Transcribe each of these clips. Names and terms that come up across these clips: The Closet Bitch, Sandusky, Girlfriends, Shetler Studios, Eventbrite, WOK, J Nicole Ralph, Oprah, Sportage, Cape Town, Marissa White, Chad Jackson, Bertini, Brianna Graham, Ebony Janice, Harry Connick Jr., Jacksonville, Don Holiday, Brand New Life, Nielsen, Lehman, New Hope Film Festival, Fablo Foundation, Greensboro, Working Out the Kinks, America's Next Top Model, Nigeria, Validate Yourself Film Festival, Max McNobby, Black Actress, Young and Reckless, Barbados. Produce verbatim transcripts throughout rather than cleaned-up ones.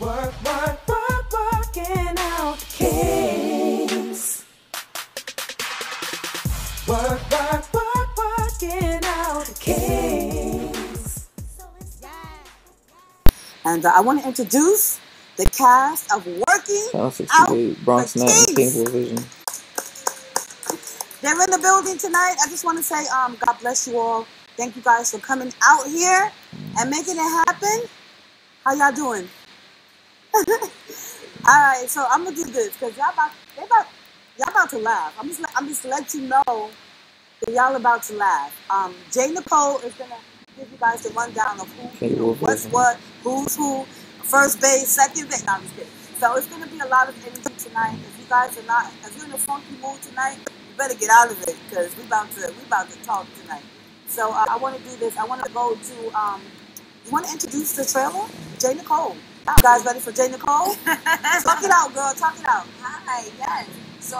Work, work, work, working out the kinks. Work, work, work, working out the kinks. And uh, I want to introduce the cast of Working Out the Kinks. They're in the building tonight. I just want to say, um, God bless you all. Thank you guys for coming out here and making it happen. How y'all doing? All right, so I'm gonna do this because y'all about, about y'all about to laugh. I'm just, I'm just let you know that y'all about to laugh. Um, J Nicole is gonna give you guys the rundown of who, you know, what's what, who's who, first base, second base. No, I'm just kidding. So it's gonna be a lot of energy tonight. If you guys are not, if you're in a funky mood tonight, better get out of it because we about to we about to talk tonight. So uh, I want to do this. I want to go to. Um, you want to introduce the trailer, Jay Nicole. You guys ready for Jay Nicole? Talk it out, girl. Talk it out. Hi, yes. So,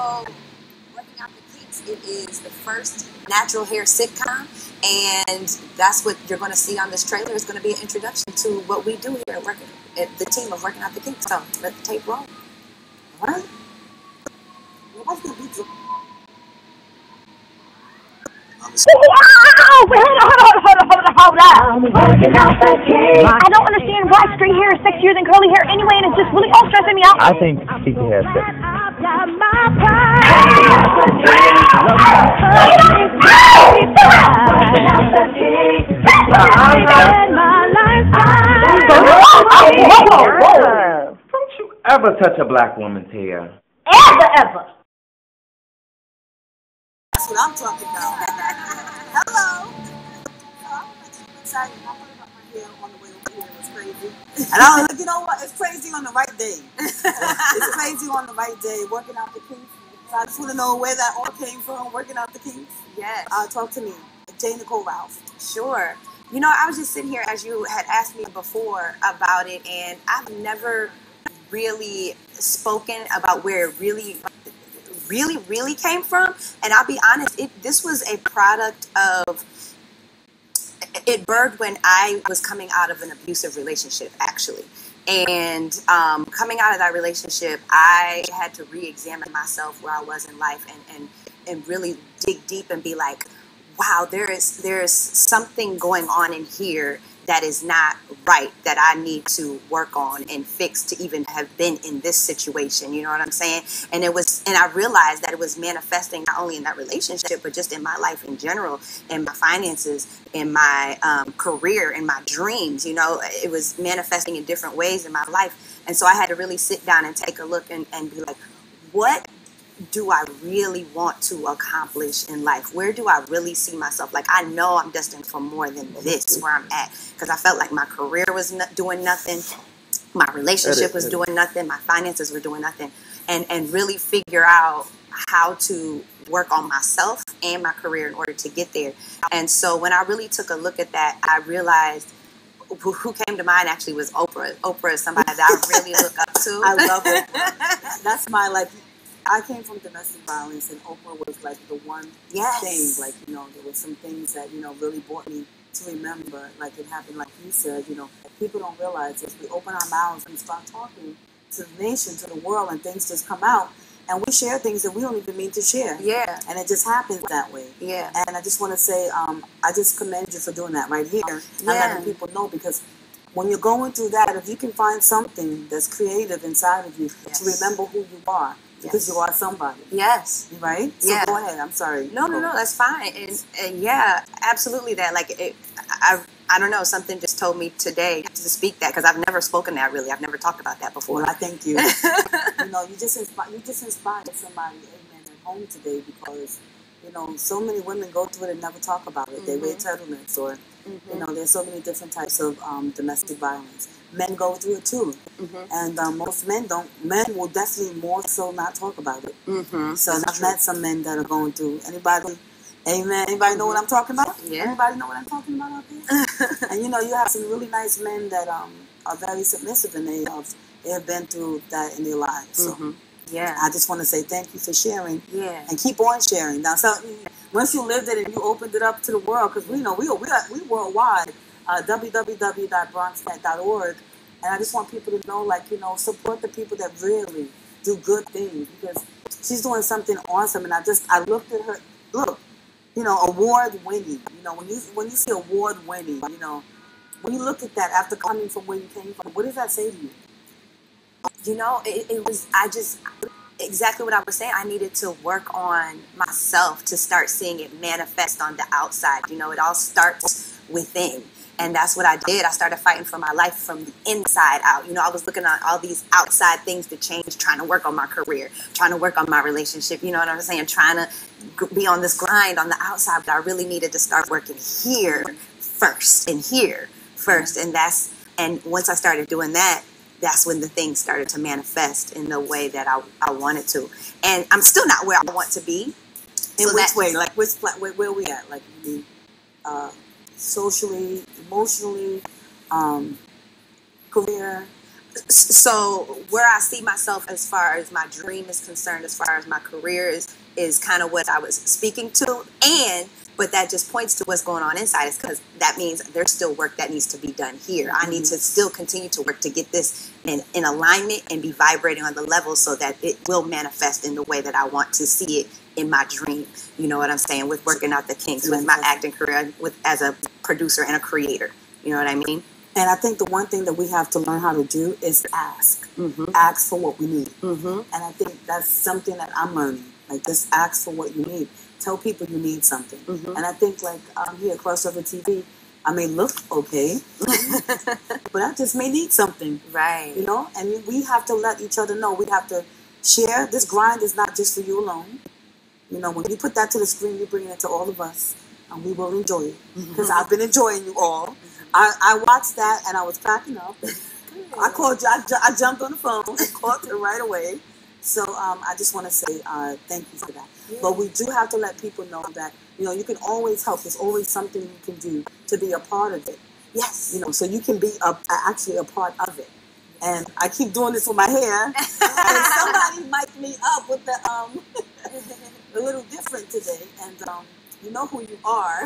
Working Out the Kinks. It is the first natural hair sitcom, and that's what you're going to see on this trailer. It's going to be an introduction to what we do here at Working at the team of Working Out the Kinks. So let the tape roll. All right. What's the video? Wow! Hold on, hold on, hold on, hold on. I don't understand why straight hair is sexier than curly hair anyway, and it's just really all stressing me out. I think she can have sex. Don't you ever touch a black woman's hair. Ever, ever. That's what I'm talking about. Hello. I'm excited. My mother got my hair on the way over here. It was crazy. And I was like, you know what? It's crazy on the right day. It's crazy on the right day. Working out the kinks. So I just want to know where that all came from. Working out the kinks. Yes. Uh, talk to me, J Nicole Ralph. Sure. You know, I was just sitting here as you had asked me before about it, and I've never really spoken about where it really. really, really came from. And I'll be honest, it, this was a product of, it birthed when I was coming out of an abusive relationship, actually. And um, coming out of that relationship, I had to re-examine myself where I was in life and, and, and really dig deep and be like, wow, there is, there is something going on in here that is not right, that I need to work on and fix to even have been in this situation. You know what I'm saying? And it was, and I realized that it was manifesting not only in that relationship, but just in my life in general, in my finances, in my um, career, in my dreams. You know, it was manifesting in different ways in my life. And so I had to really sit down and take a look and, and be like, what do I really want to accomplish in life? Where do I really see myself? Like, I know I'm destined for more than this, where I'm at, because I felt like my career was not doing nothing. My relationship was doing nothing. My finances were doing nothing. And, and really figure out how to work on myself and my career in order to get there. And so when I really took a look at that, I realized who came to mind actually was Oprah. Oprah is somebody that I really look up to. I love Oprah. That's my, like, I came from domestic violence, and Oprah was like the one yes. thing. Like, you know, there were some things that, you know, really brought me to remember. Like, it happened, like you said, you know, people don't realize this. We open our mouths and start talking to the nation, to the world, and things just come out. And we share things that we don't even mean to share. Yeah. And it just happens that way. Yeah. And I just want to say, um, I just commend you for doing that right here. Yeah. And letting people know, because when you're going through that, if you can find something that's creative inside of you yes. to remember who you are. Because yes. you are somebody. Yes. Right? So yeah. go ahead. I'm sorry. No, no, no. That's fine. And, and yeah, absolutely that. Like, it, I I don't know. Something just told me today to speak that because I've never spoken that, really. I've never talked about that before. Well, I thank you. You know, you just, inspi- you just inspired somebody, amen, at home today because, you know, so many women go through it and never talk about it. Mm-hmm. They wear turtlenecks or, mm-hmm. you know, there's so many different types of um, domestic mm-hmm. violence. Men go through it too, mm-hmm. and um, most men don't. Men will definitely more so not talk about it. Mm-hmm. So I've true. met some men that are going through. Anybody, amen. Anybody mm-hmm. know what I'm talking about? Yeah. Anybody know what I'm talking about out there? And you know, you have some really nice men that um are very submissive, and they have they have been through that in their lives. So mm-hmm. yeah, I just want to say thank you for sharing. Yeah, and keep on sharing. Now, so once you lived it and you opened it up to the world, because we know we are we are we worldwide. Uh, w w w dot bronx net dot org And I just want people to know, like, you know, support the people that really do good things, because she's doing something awesome. And I just, I looked at her, look, you know, award winning, you know, when you, when you see award winning, you know, when you look at that after coming from where you came from, what does that say to you? You know, it, it was, I just, exactly what I was saying. I needed to work on myself to start seeing it manifest on the outside. You know, it all starts within. And that's what I did. I started fighting for my life from the inside out. You know, I was looking at all these outside things to change, trying to work on my career, trying to work on my relationship. You know what I'm saying? Trying to be on this grind on the outside. But I really needed to start working here first and here first. And that's, and once I started doing that, that's when the things started to manifest in the way that I, I wanted to. And I'm still not where I want to be. In so which way? Like, which, where, where are we at? Like, the, uh, socially, emotionally, um, career. So where I see myself as far as my dream is concerned, as far as my career is, is kind of what I was speaking to. And, but that just points to what's going on inside us, because that means there's still work that needs to be done here. I need to still continue to work to get this in, in alignment and be vibrating on the level so that it will manifest in the way that I want to see it in my dream. You know what I'm saying? With working out the kinks, with my acting career, with as a producer and a creator. You know what I mean? And I think the one thing that we have to learn how to do is ask. Mm-hmm. Ask for what we need. Mm-hmm. And I think that's something that I'm learning. Like, just ask for what you need. Tell people you need something. Mm-hmm. And I think, like, I'm um, here at Crossover T V. I may look okay, but I just may need something. Right. You know? And we have to let each other know. We have to share. This grind is not just for you alone. You know, when you put that to the screen, you bring it to all of us, and we will enjoy it. Because I've been enjoying you all. I, I watched that, and I was cracking up. I called you. I, I jumped on the phone and called her right away. So um, I just want to say uh, thank you for that. Yeah. But we do have to let people know that, you know, you can always help. There's always something you can do to be a part of it. Yes. You know, so you can be a, actually a part of it. And I keep doing this with my hair. And somebody mic'd me up with the... Um, a little different today, and um, you know who you are.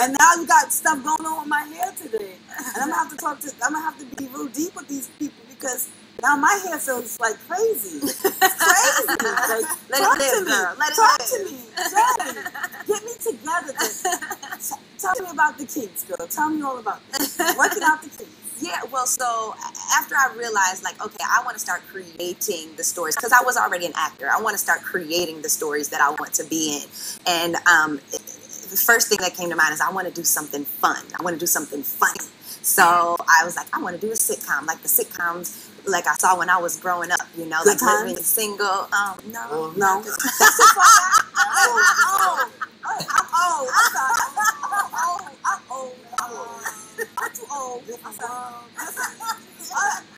And now you got stuff going on with my hair today, and I'm gonna have to talk to. I'm gonna have to be real deep with these people, because now my hair feels like crazy. It's crazy. Like, let talk it to live, me. Girl. Let talk it to live. me. Daddy. Get me together. T- tell me about the kinks, girl. Tell me all about this. Working out the kinks. Yeah, well, so after I realized, like, okay, I want to start creating the stories, because I was already an actor. I want to start creating the stories that I want to be in. And um, the first thing that came to mind is I want to do something fun. I want to do something funny. So I was like, I want to do a sitcom, like the sitcoms like I saw when I was growing up, you know, like Living Single. Um, no, no. That's a fun. Oh, oh, oh, oh, oh, oh, oh. I'm too old. I'm sorry. I'm sorry.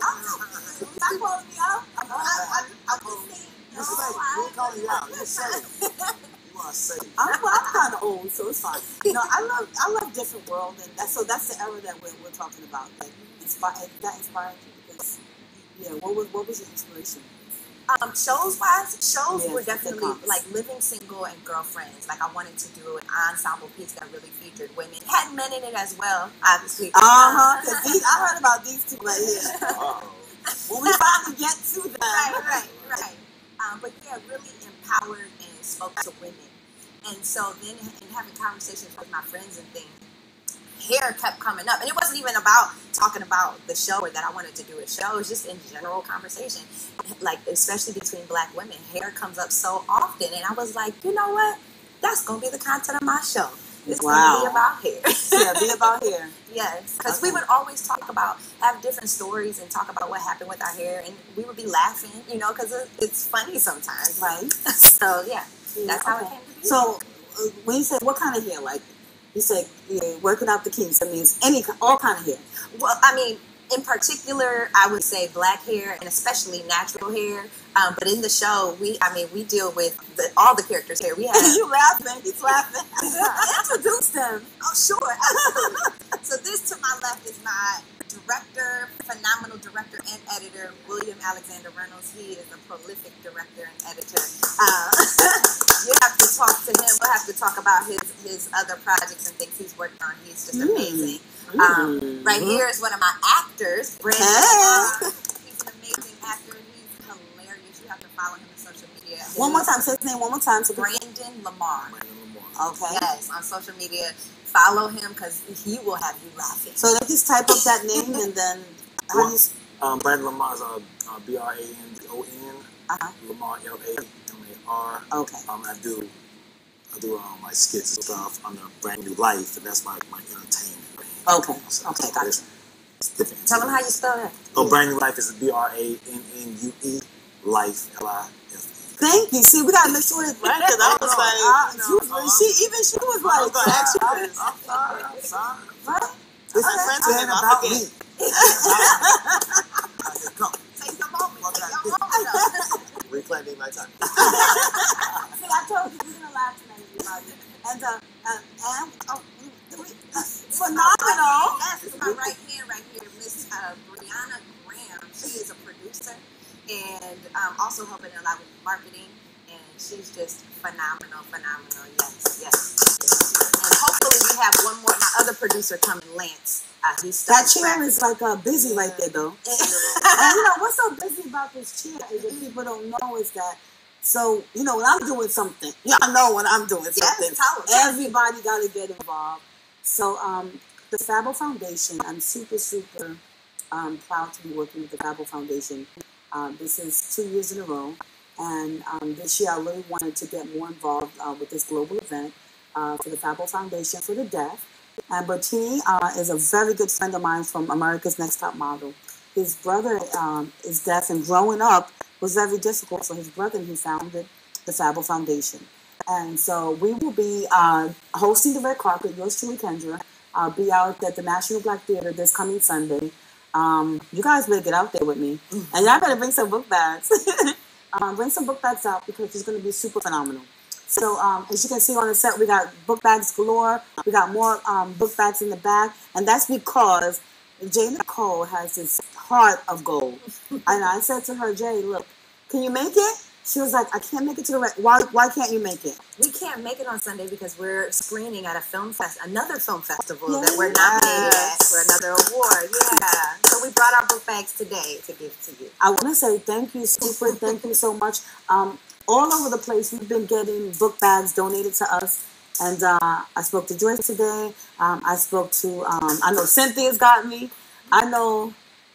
I'm sorry. Stop calling me out. I'm just saying. No, I ain't calling you out. You're safe. You are safe. I'm, I'm kind of old, so it's fine. You know, I love, I love different world, and that, so that's the era that we're, we're talking about. Like, inspired, that inspired you, because, yeah. What was, what was your inspiration? Um, shows wise, shows yes, were definitely like Living Single and Girlfriends. Like, I wanted to do an ensemble piece that really featured women. It had men in it as well, obviously. Uh huh. I heard about these two right here. Uh-oh. When we finally get to them. Right, right, right. Um, but yeah, really empowered and spoke to women. And so then, in having conversations with my friends and things, hair kept coming up, and it wasn't even about talking about the show or that I wanted to do a show. It was just in general conversation, like, especially between Black women, hair comes up so often, and I was like, you know what, that's gonna be the content of my show. It's wow. gonna be about hair. Yeah, be about hair. Yes, because okay. we would always talk about, have different stories and talk about what happened with our hair, and we would be laughing, you know, because it's funny sometimes, right? So yeah, yeah that's okay. how it came to be. So uh, when you said what kind of hair, like. You said, yeah, working out the kinks. That means any, all kind of hair. Well, I mean, in particular, I would say Black hair, and especially natural hair. Um, but in the show, we, I mean, we deal with the, all the characters here. We have you laughing? He's laughing. Introduce them. Oh, sure. Absolutely. So this to my left is my director, phenomenal director and editor, William Alexander Reynolds. He is a prolific director and editor. Uh, you have to talk to him. We'll have to talk about his, his other projects and things he's worked on. He's just amazing. Mm. Mm. Um, Right mm-hmm. here is one of my actors, Brandon Lamar. He's an amazing actor. He's hilarious. You have to follow him on social media. His one more time. Say his name one more time. So Brandon Lamar. Brandon Lamar. Okay. Yes, on social media. Follow him because he will have you laughing. So let's just type up that name and then how well, do you... Um, Brandon Lamar's uh, uh, B R A N D O N. Uh-huh. Lamar, L A M A R. Okay. Um, I do... I do all my skits and stuff under Brand New Life, and that's my, my entertainment brand. Okay, so, okay, so gotcha. Different. Tell them how you spell that. Oh, Brand New Life is B R A N N U E, Life, L I F E. Thank you. See, we got to make sure it's right, because I was like, no, no, no, no. she even she was like, I was gonna ask you. I'm sorry, I'm sorry. What? This okay. is okay. about me. I said, come. Take your moment. Take your moment. Reclaiming my time. See, I told you, we're going to lie tonight. And, uh, uh, and, oh, we, uh, phenomenal. Yes, it's my right hand right here, Miss uh, Brianna Graham. She is a producer and um, also helping a lot with marketing. And she's just phenomenal, phenomenal. Yes, yes. And hopefully we have one more. My other producer coming, Lance. Uh, he's that chair rapping. is like uh, busy right there, though. And, you know, what's so busy about this chair is that people don't know is that, so, you know, when I'm doing something, y'all know when I'm doing something, yes, everybody got to get involved. So um, the Fablo Foundation, I'm super, super um, proud to be working with the Fablo Foundation. Um, this is two years in a row. And um, this year I really wanted to get more involved uh, with this global event uh, for the Fablo Foundation for the Deaf. And Bertini uh, is a very good friend of mine from America's Next Top Model. His brother um, is deaf, and growing up was very difficult for his brother, and he founded the Fablo Foundation. And so we will be uh, hosting the red carpet, yours truly, Kendra. I'll be out at the National Black Theater this coming Sunday. Um, you guys better get out there with me. And y'all better bring some book bags. um, bring some book bags out because it's going to be super phenomenal. So um, as you can see on the set, we got book bags galore. We got more um, book bags in the back. And that's because Jay Nicole has this heart of gold. And I said to her, Jay, look, can you make it? She was like, I can't make it to the right. Why, why can't you make it? We can't make it on Sunday because we're screening at a film fest, another film festival yes. that we're nominated yes. for another award. Yeah. So we brought our book bags today to give to you. I want to say thank you, super. Thank you so much. Um, All over the place, we've been getting book bags donated to us. And uh, I spoke to Joyce today. Um, I spoke to, um, I know Cynthia's got me. I know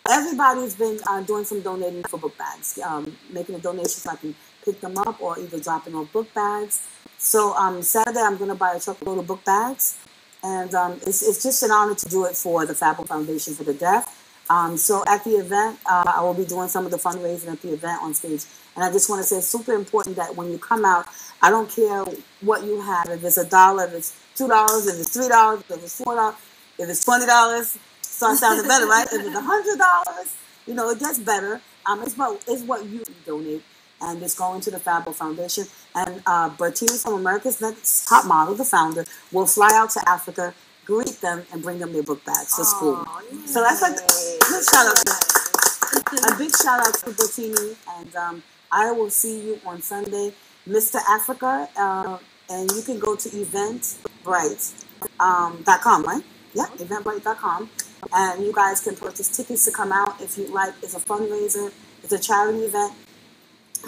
everybody's been uh, doing some donating for book bags, um, making a donation so I can pick them up or either dropping on book bags. So um, Saturday, I'm going to buy a truckload of book bags. And um, it's, it's just an honor to do it for the Fablo Foundation for the Deaf. Um, so at the event, uh, I will be doing some of the fundraising at the event on stage. And I just want to say it's super important that when you come out, I don't care what you have. If it's a dollar, if it's two dollars, if it's three dollars, if it's four dollars, if it's twenty dollars, starts sounding better, right? If it's a hundred dollars, you know, it gets better. Um, it's what it's what you donate, and it's going to the Fablo Foundation. And uh, Bertini from America's Next Top Model, the founder, will fly out to Africa, greet them, and bring them their book bags to school. Yay. So that's like a big shout out to that. A big shout out to Bertini. And um, I will see you on Sunday, Mister Africa. Uh, and you can go to eventbrite dot com, right? Yeah, eventbrite dot com. And you guys can purchase tickets to come out if you like. It's a fundraiser. It's a charity event.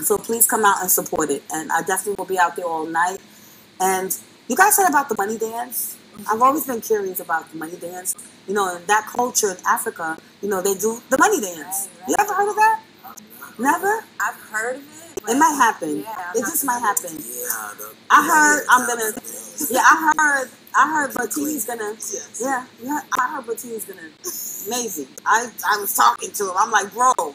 So please come out and support it. And I definitely will be out there all night. And you guys heard about the bunny dance? I've always been curious about the money dance. You know, in that culture in Africa, you know, they do the money dance. Right, right. You ever heard of that? Never? I've heard of it. It might happen. Yeah, it just might happen. Yeah, the, I heard I'm going to, yeah, I heard, I heard Bertini's going to, yeah, yeah, I heard Bertini's going to, amazing. I, I was talking to him. I'm like, bro, I'm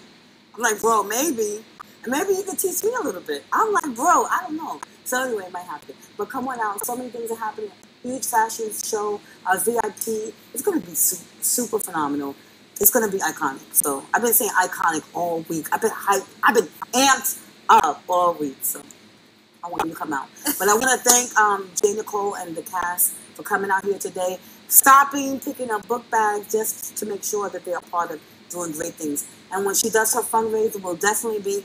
like, bro, maybe, maybe you could teach me a little bit. I'm like, bro, I don't know. So anyway, it might happen. But come on out. So many things are happening. Huge fashion show, uh, V I P. It's going to be su super phenomenal. It's going to be iconic. So I've been saying iconic all week. I've been hyped. I've been amped up all week. So I want you to come out. But I want to thank um, J Nicole and the cast for coming out here today, stopping, picking up book bags just to make sure that they are part of doing great things. And when she does her fundraiser, we'll definitely be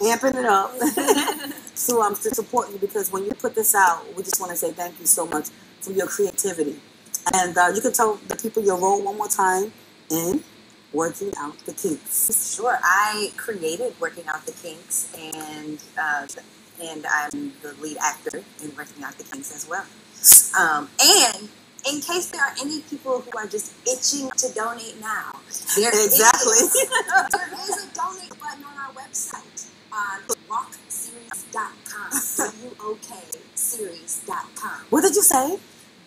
amping it up to, um, to support you, because when you put this out, we just want to say thank you so much for your creativity. And uh, you can tell the people your role one more time in Working Out the Kinks. Sure. I created Working Out the Kinks, and uh, and I'm the lead actor in Working Out the Kinks as well. Um, and in case there are any people who are just itching to donate now, there exactly. is, there is a donate button on our website on wok series dot com. W O K series dot com. What did you say?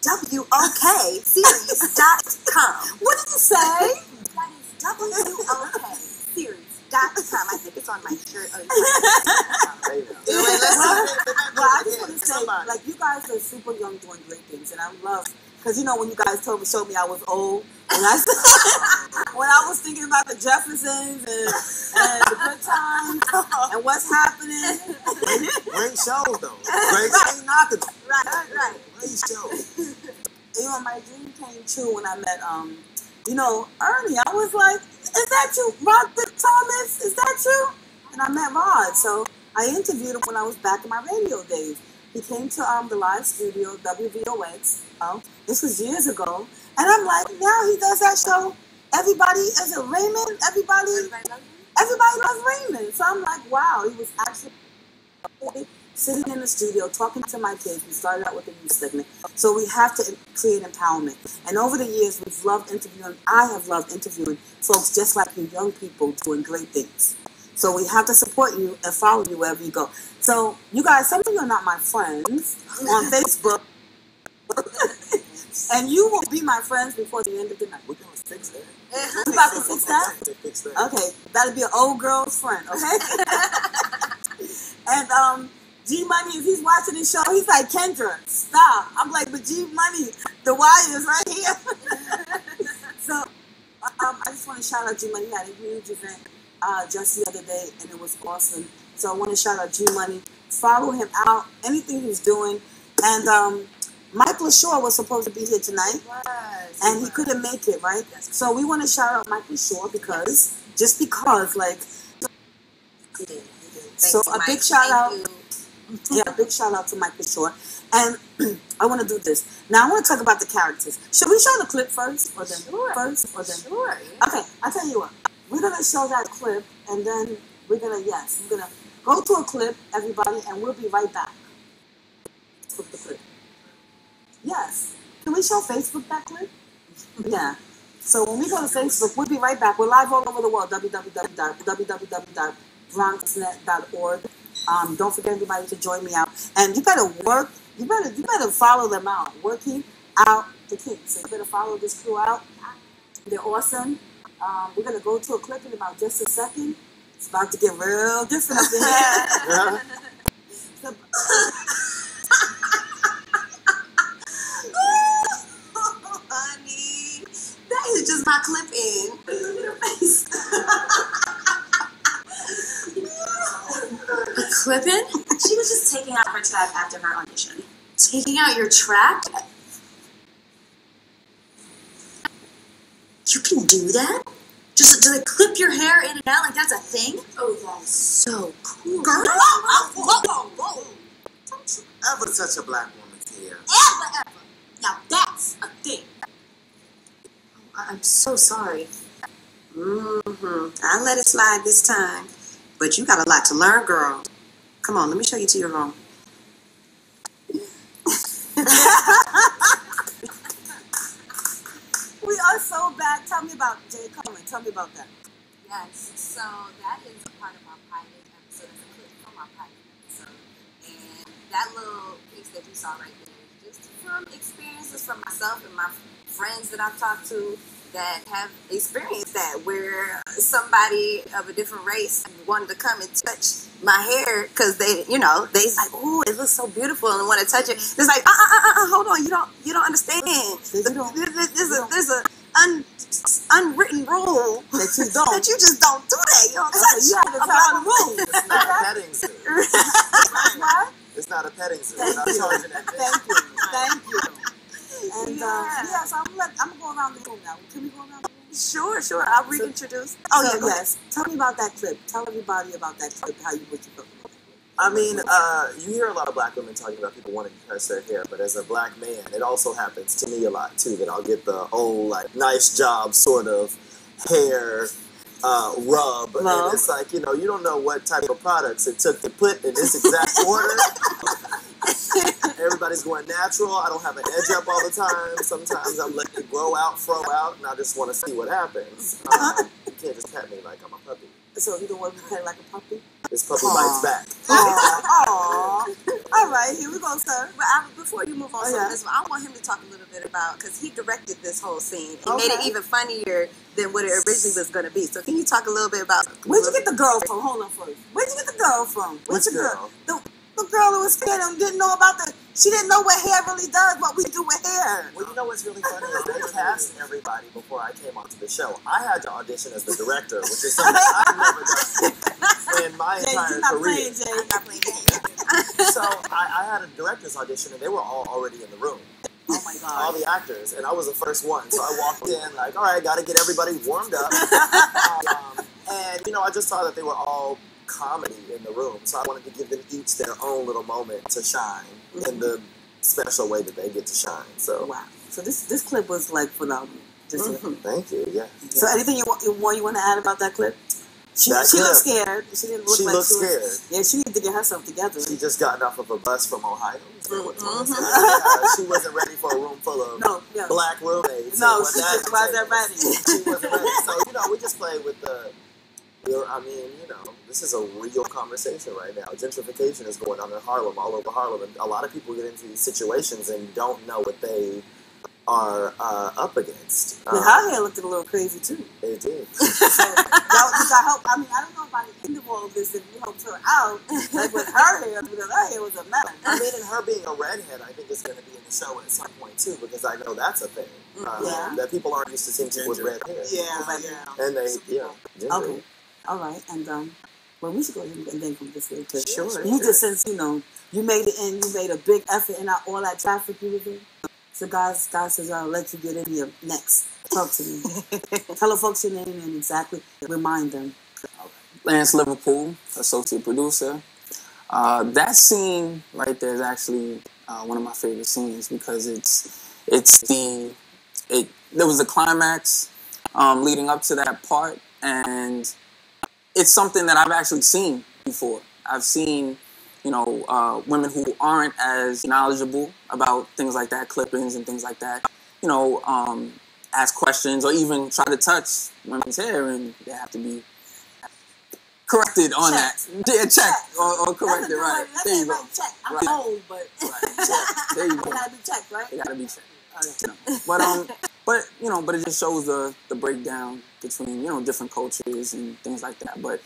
W O K series dot com. What did you say? That is W O K series dot com. I think it's on my shirt. Oh, you know. Well, I just want to say, like, you guys are super young doing great things, and I love, because, you know, when you guys told me, showed me I was old, and I said, when I was thinking about the Jeffersons and, and the good times and what's happening. Great, great shows, though. Great shows, knocking. Right, right, right. Great shows. You know, my dream came true when I met, um, you know, Ernie. I was like, is that you, Rod Thomas? Is that you? And I met Rod. So I interviewed him when I was back in my radio days. He came to um, the live studio, W V O X. Um, this was years ago. And I'm like, now he does that show. Everybody, is it Raymond? Everybody, everybody loves, everybody loves Raymond. So I'm like, wow. He was actually sitting in the studio talking to my kids. We started out with a new segment. So we have to create empowerment. And over the years, we've loved interviewing. I have loved interviewing folks just like you, young people doing great things. So we have to support you and follow you wherever you go. So you guys, some of you are not my friends on Facebook. And you will be my friends before the end of the night. We're going to fix that. We're we about to fix that? fix that? Okay. That'll be an old girl's friend, okay? And um, G-Money, if he's watching this show, he's like, Kendra, stop. I'm like, but G-Money, the wire is right here. So um, I just want to shout out G-Money. He had a huge event uh, just the other day, and it was awesome. So I want to shout out G-Money. Follow him out, anything he's doing. And um, Michael Shaw was supposed to be here tonight, yes, and he yes. couldn't make it, right? Yes. So we want to shout out Michael Shaw because, yes. just because, like, he did. He did. So a Mike. big shout Thank out, you. yeah, a big shout out to Michael Shaw. And I want to do this. Now I want to talk about the characters. Should we show the clip first, or then sure. first, or then? Sure. Yeah. Okay, I'll tell you what. We're gonna show that clip, and then we're gonna yes, we're gonna go to a clip, everybody, and we'll be right back with the clip. Yes. Can we show Facebook that clip? Yeah. So when we go to Facebook, we'll be right back. We're live all over the world, w w w dot bronx net dot org. Um, don't forget, everybody, to join me out. And you better work. You better you better follow them out. Working Out the Kinks. So you better follow this crew out. They're awesome. Um, we're going to go to a clip in about just a second. It's about to get real different up in here. Yeah. So, that is just my clip in. Look at her face. A clip in? She was just taking out her track after her audition. Taking out your track? You can do that? Just to like, clip your hair in and out like that's a thing? Oh, that's so cool. Girl, oh, whoa, whoa, whoa. Don't you ever touch a black woman's hair. Ever, ever. Now that's a thing. I'm so sorry. Mm-hmm. I let it slide this time. But you got a lot to learn, girl. Come on, let me show you to your room. We are so bad. Tell me about Jay Cohen. Tell me about that. Yes, so that is a part of our pilot episode. It's a clip from our pilot episode. And that little piece that you saw right there is just from experiences from myself and my friends that I've talked to that have experienced that, where somebody of a different race wanted to come and touch my hair because they, you know, they's like, oh, it looks so beautiful and want to touch it. It's like, uh, uh, uh, uh, hold on, you don't, you don't understand. You don't, there's, there's you a, there's a un, unwritten rule that you don't, that you just don't do that. You don't touch. You have to follow the rules. It's not a petting zoo. What? It's not a petting zoo. Thank you. Thank you. Thank you. And, yeah. Uh, yeah, so I'm gonna, I'm gonna go around the room now. Can we go around the room? Sure, sure. I'll reintroduce. So, oh, yeah, so, yes. Tell me about that clip. Tell everybody about that clip, how you put your book. I mean, uh, you hear a lot of black women talking about people wanting to press their hair, but as a black man, it also happens to me a lot, too, that I'll get the old, like, nice job sort of hair uh, rub, Love. and it's like, you know, you don't know what type of products it took to put in this exact order. Everybody's going natural. I don't have an edge up all the time. Sometimes I'm letting it grow out, throw out, and I just want to see what happens. Um, you can't just pet me like I'm a puppy. So you don't want to play like a puppy? This puppy Aww. bites back. Aww. Aww. All right, here we go, sir. But I, before you move on oh, yeah. to this one, I want him to talk a little bit about, because he directed this whole scene. He okay. made it even funnier than what it originally was going to be. So can you talk a little bit about... Where'd you get the girl from? Hold on for you. Where'd you get the girl from? Where's your girl? girl? The, the girl who was scared and didn't know about the... She didn't know what hair really does, what we do with hair. Well, you know what's really funny is they cast everybody before I came onto the show. I had to audition as the director, which is something I've never done in my Jay, entire not career. Playing, Jay. Not playing. So I, I had a director's audition, and they were all already in the room. Oh my God. All the actors, and I was the first one. So I walked in like, all right, got to get everybody warmed up. um, and, you know, I just saw that they were all comedy in the room, so I wanted to give them each their own little moment to shine mm-hmm. in the special way that they get to shine. So wow! So this this clip was like phenomenal. Mm-hmm. Thank you. Yeah. So yeah. anything you want you want you want to add about that clip? She, that she clip, looked scared. She didn't look she like looked she was, scared. Yeah, she needed to get herself together. She just gotten off of a bus from Ohio. So mm-hmm. yeah, she wasn't ready for a room full of no, yeah. black roommates. No, she just wasn't ready. She wasn't ready. So you know, we just played with the. I mean, you know, this is a real conversation right now. Gentrification is going on in Harlem, all over Harlem, and a lot of people get into these situations and don't know what they are uh, up against. Um, yeah, her hair looked a little crazy, too. It did. So, I hope, I mean, I don't know if by the end of all this, if you helped her out, like with her hair, because her hair was a mess. I mean, and her being a redhead, I think it's going to be in the show at some point, too, because I know that's a thing. Um, yeah. That people aren't used to seeing people with red hair. Yeah, right yeah. And they, yeah, ginger. Okay. All right, and um, well, we should go ahead and thank you this way, because sure, sure. you just since you know you made it in, you made a big effort in all that traffic you were in. So God, God says I'll let you get in here next. Talk to me. Tell the folks your name and exactly remind them. Lance Liverpool, associate producer. Uh, that scene right there is actually uh, one of my favorite scenes because it's it's the it there was a climax um, leading up to that part and. It's something that I've actually seen before. I've seen, you know, uh, women who aren't as knowledgeable about things like that, clippings and things like that, you know, um, ask questions or even try to touch women's hair and they have to be corrected on check. that. Yeah, check, check. Or, or corrected, right. Word. There you go. Right. Check. I'm right. old, but right. there you go. They gotta be checked, right? They gotta be checked. Right. No. But um, but you know, but it just shows the the breakdown between, you know, different cultures and things like that. But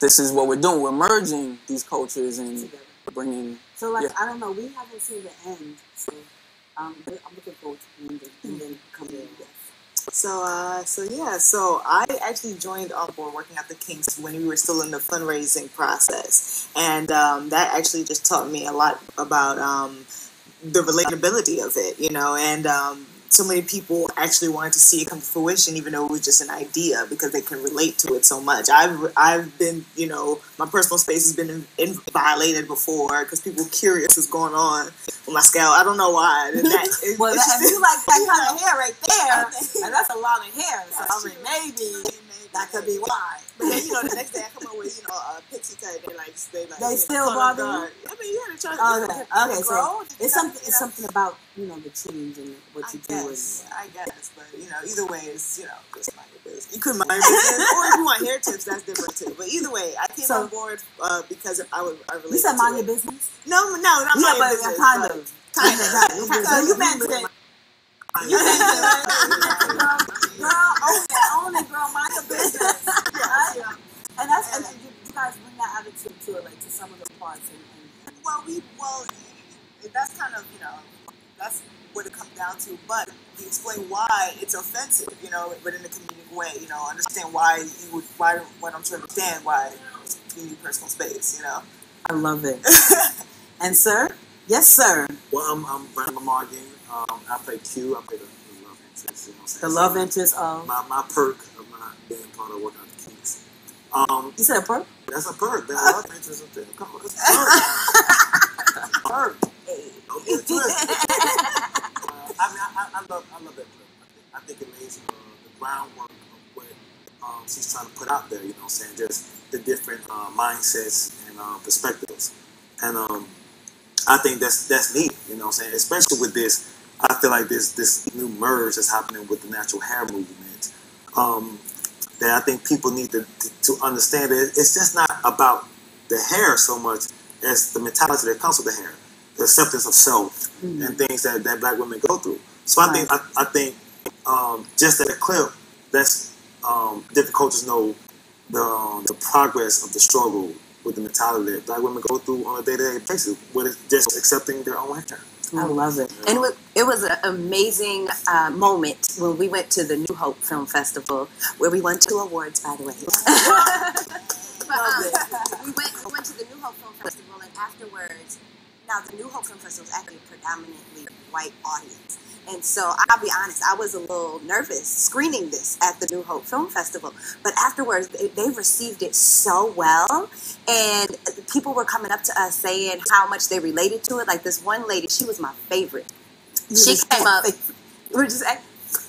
this is what we're doing. We're merging these cultures and together. Bringing... So, like, yeah. I don't know. We haven't seen the end. So, um, I'm looking forward to the end and then coming in. Yes. So, uh, so, yeah. So, I actually joined up or Working Out the Kinks when we were still in the fundraising process. And um, that actually just taught me a lot about um, the relatability of it, you know, and... Um, so many people actually wanted to see it come to fruition, even though it was just an idea, because they can relate to it so much. I've I've been, you know, my personal space has been in, in violated before because people were curious what's going on with my scalp. I don't know why. And that, it, well, that, if you like that kind of hair right there, and that's a lot of hair. So I mean, maybe. That could be why. But then, you know, the next day I come up with, you know, a pixie cut. They like, they like. They still bother. I mean, you had to try to okay. okay, okay grow. So it's something. It's know? something about, you know, the change and what you I do. Guess, and, uh, I guess, but you know, either way, it's you know, just mind your business. You could mind your business, or if you want hair tips, that's different too. But either way, I came so, on board uh, because I would. I related you said mind your business. No, no, not yeah, mind your business. Yeah, kind of. Kind of. Kind of. Kind of. So you meant it. You meant it. Girl, own it, own it, girl, mind your business, right? Yeah. And that's, and you, you guys bring that attitude to it, like, to some of the parts. And, and well, we, well, that's kind of, you know, that's what it comes down to, but we explain why it's offensive, you know, but in a comedic way, you know, understand why you would, why, what I'm trying to understand, why you need personal space, you know? I love it. And sir? Yes, sir. Well, I'm, I'm Brandon Lamar again. Um, I play Q, I play the... You know the love so interest of my, my perk of my being part of Working Out the Kinks. Um, you said a perk? That's a perk. That's a lot of pictures of that. Come on, that's a perk. Perk. Don't get it twisted. uh, I mean, I, I love, I love that perk. I think, I think it lays uh, the groundwork of what um, she's trying to put out there. You know what I'm saying? Just the different uh, mindsets and uh, perspectives. And um, I think that's that's neat. You know what I'm saying? Especially with this, I feel like this this new merge that's happening with the natural hair movement. Um, that I think people need to, to, to understand that it's just not about the hair so much as the mentality that comes with the hair, the acceptance of self, mm-hmm. and things that, that black women go through. So right. I think, I, I think um, just that clip, that's, um, different cultures know the, um, the progress of the struggle with the mentality that black women go through on a day-to-day basis, with just accepting their own hair. I love it. And it was an amazing uh, moment when we went to the New Hope Film Festival, where we won two awards, by the way. But, um, we went, went to the New Hope Film Festival, and afterwards, now the New Hope Film Festival is actually a predominantly white audience. And so I'll be honest, I was a little nervous screening this at the New Hope Film Festival. But afterwards, they, they received it so well. And people were coming up to us saying how much they related to it. Like this one lady, she was my favorite. She came up. We're just at,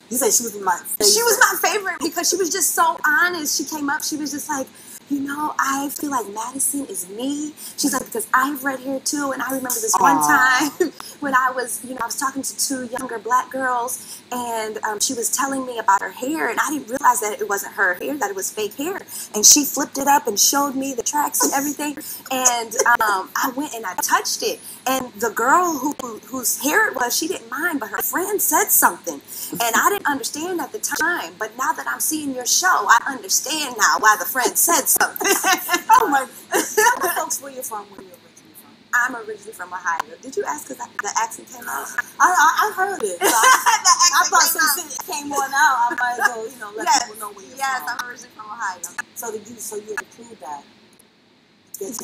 you said she was my favorite. She was my favorite because she was just so honest. She came up. She was just like, you know, I feel like Madison is me. She's like, because I have red hair too, and I remember this one Aww. time when I was, you know, I was talking to two younger black girls, and um, she was telling me about her hair, and I didn't realize that it wasn't her hair, that it was fake hair. And she flipped it up and showed me the tracks and everything, and um, I went and I touched it, and the girl who, who whose hair it was, she didn't mind, but her friend said something, and I didn't understand at the time, but now that I'm seeing your show, I understand now why the friend said something. Oh my! What folks, where you from? Where you originally from? I'm originally from Ohio. Did you ask? Cause I, the accent came out. I I, I heard it. So I, I thought since it came on out, I might go. You know, let yes. people know where you're yes, from. Yes, I'm originally from Ohio. So did you? So you include that?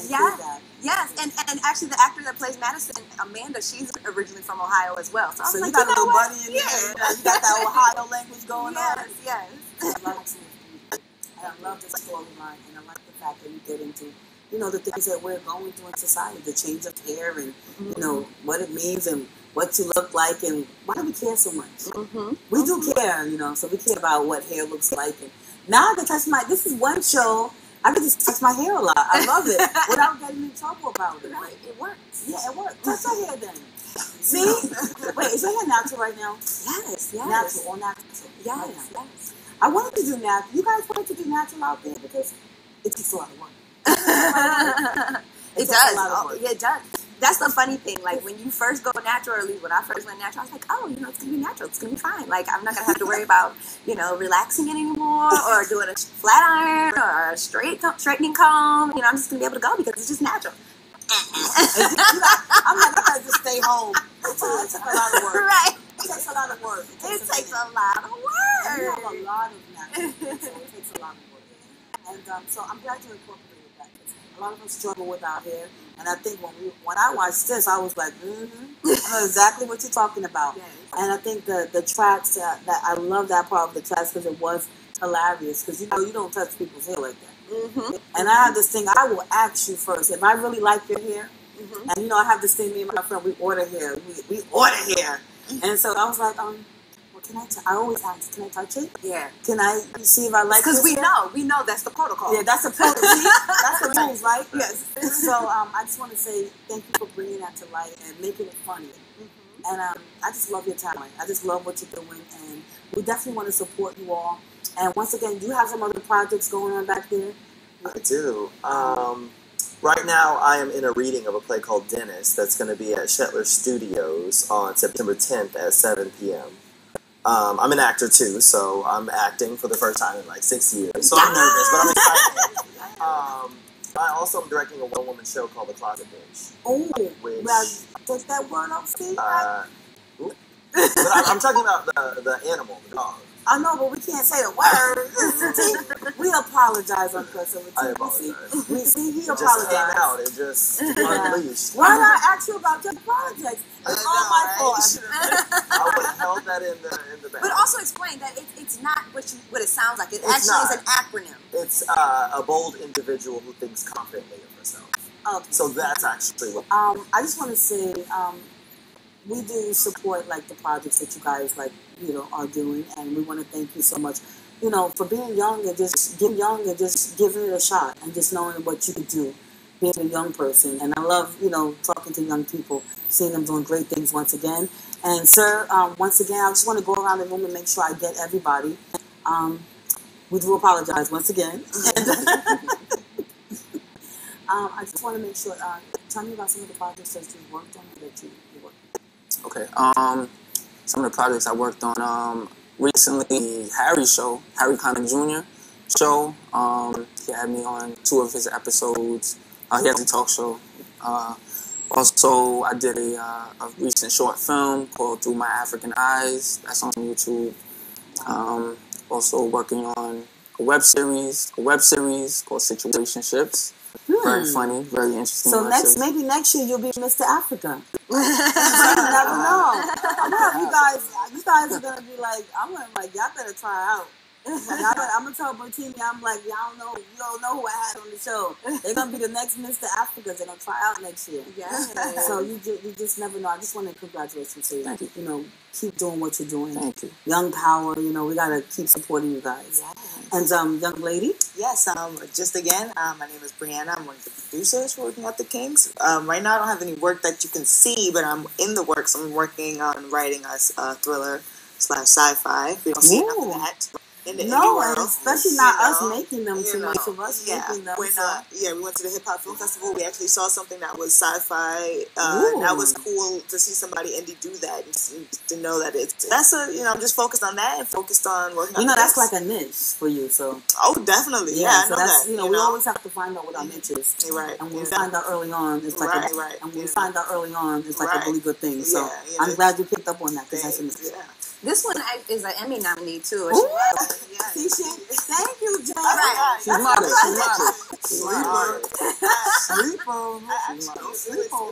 Yeah. Yes, and and actually the actor that plays Madison, Amanda, she's originally from Ohio as well. So, I was so like, you got you know a little buddy in yeah. there. You, know, you got that Ohio language going yes, on. Yes. Yes. And I love the storyline, and I like the fact that you get into, you know, the things that we're going through in society, the change of hair and, mm-hmm. you know, what it means and what you look like and why do we care so much? Mm-hmm. We do mm-hmm. care, you know, so we care about what hair looks like. And now I can touch my, this is one show, I can just touch my hair a lot. I love it without getting in trouble about it. Right, it works. Yeah, it works. Touch your hair then. See? Wait, is your hair natural right now? Yes, yes. Natural, all natural. Yes, right now. Yes. I wanted to do natural. You guys wanted to do natural out there because it takes a lot of work. It, it does. Oh, yeah, it does. That's the funny thing. Like when you first go natural, or at least when I first went natural, I was like, oh, you know, it's gonna be natural. It's gonna be fine. Like I'm not gonna have to worry about, you know, relaxing it anymore or doing a flat iron or a straight straightening comb. You know, I'm just gonna be able to go because it's just natural. I'm not gonna have to stay home. It's a lot of work. Right. It takes a lot of work. It takes, it takes a, a lot of work. You have a lot of natural, so it takes a lot of work. And um, so I'm glad you incorporated that. A lot of us struggle with our hair. And I think when we, when I watched this, I was like, mm-hmm. I know exactly what you're talking about. Yes. And I think the, the tracks, uh, that I love that part of the tracks because it was hilarious. Because, you know, you don't touch people's hair like that. Mm-hmm. And I have this thing, I will ask you first, if I really like your hair, mm-hmm. and, you know, I have this thing, me and my friend, we order hair. We, we order hair. And so I was like, um, well, can I? T- I always ask, can I touch it? Yeah. Can I see if I like it? Because we hair? know, we know that's the protocol. Yeah, that's the protocol. That's the rules, right? Yes. So um, I just want to say thank you for bringing that to light and making it funny. Mm-hmm. And um, I just love your talent. I just love what you're doing, and we definitely want to support you all. And once again, you have some other projects going on back there. I do. Um, Right now, I am in a reading of a play called Dennis that's going to be at Shetler Studios on September tenth at seven p.m. Um, I'm an actor, too, so I'm acting for the first time in, like, six years. So I'm nervous, but I'm excited. Um, I also am directing a one-woman show called The Closet Bitch. Oh, which, well, does that word not see? Uh, but I, I'm talking about the, the animal, the dog. I know, but we can't say the word. We apologize on Crossover T V. We, we see he apologized. Out. It just unleashed. Why did I ask you about your projects? It's all know, my fault. I would have held that in the in the back. But also explain that it, it's not what you what it sounds like. It it's actually not. Is an acronym. It's uh, a bold individual who thinks confidently of herself. Okay. So that's actually what. Um, I just want to say. Um, We do support, like, the projects that you guys, like, you know, are doing, and we want to thank you so much, you know, for being young and just getting young and just giving it a shot and just knowing what you could do, being a young person. And I love, you know, talking to young people, seeing them doing great things once again. And, sir, um, once again, I just want to go around the room and make sure I get everybody. Um, we do apologize once again. um, I just want to make sure, uh, tell me about some of the projects that you've worked on that you worked on. Okay, um, some of the projects I worked on um, recently, Harry show, Harry Connick Junior show, um, he had me on two of his episodes, uh, he has a talk show. Uh, also, I did a, uh, a recent short film called Through My African Eyes, that's on YouTube. Um, also working on a web series, a web series called Situationships. Hmm. Very funny, very interesting. So next, maybe next year you'll be Mister Africa. You never know. I'm gonna have you guys. You guys are gonna be like, I'm gonna like, y'all better try out. Like, I better, I'm gonna tell Bertini, I'm like, y'all don't know, you don't know who I had on the show. They're gonna be the next Mister Africa. They're gonna try out next year. Yeah. So you just, you just never know. I just want to congratulate you too. Thank you. You know, keep doing what you're doing. Thank you. Young power. You know, we gotta keep supporting you guys. Yeah. And um, young lady? Yes, um, just again, um, my name is Brianna. I'm one of the producers for Working Out the Kinks. Um, right now I don't have any work that you can see, but I'm in the works. I'm working on writing a uh, thriller slash sci-fi. We don't see enough of that. In no, and especially not us know, making them too know. much of us yeah. making them. When, so. uh, yeah, we went to the Hip Hop Film Festival. We actually saw something that was sci-fi. Uh, that was cool to see somebody indie do that and to know that it's that's a you know I'm just focused on that and focused on working. You on know this. That's like a niche for you. So oh, definitely. Yeah, yeah so I know that's, that. You know, you we know? always have to find out what our niche is. Right. And when yeah. we find out early on, it's like right, a, right. And when yeah. we find out early on, it's like right. a really good thing. So yeah, yeah, I'm glad you picked up on that because that's a niche. Yeah. This one is an Emmy nominee too. Ooh. Yeah. See, she, thank you, Jay. Right. She's modest. She's modest. She's modest. Sleep on. Sleep on. It